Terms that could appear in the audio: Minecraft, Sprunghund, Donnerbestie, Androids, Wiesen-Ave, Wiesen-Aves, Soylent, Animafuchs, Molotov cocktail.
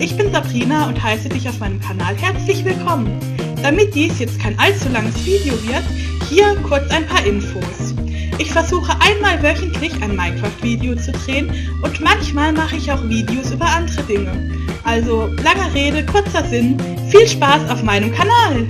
Ich bin Sabrina und heiße dich auf meinem Kanal herzlich willkommen. Damit dies jetzt kein allzu langes Video wird, hier kurz ein paar Infos. Ich versuche einmal wöchentlich ein Minecraft-Video zu drehen und manchmal mache ich auch Videos über andere Dinge. Also, langer Rede, kurzer Sinn, viel Spaß auf meinem Kanal!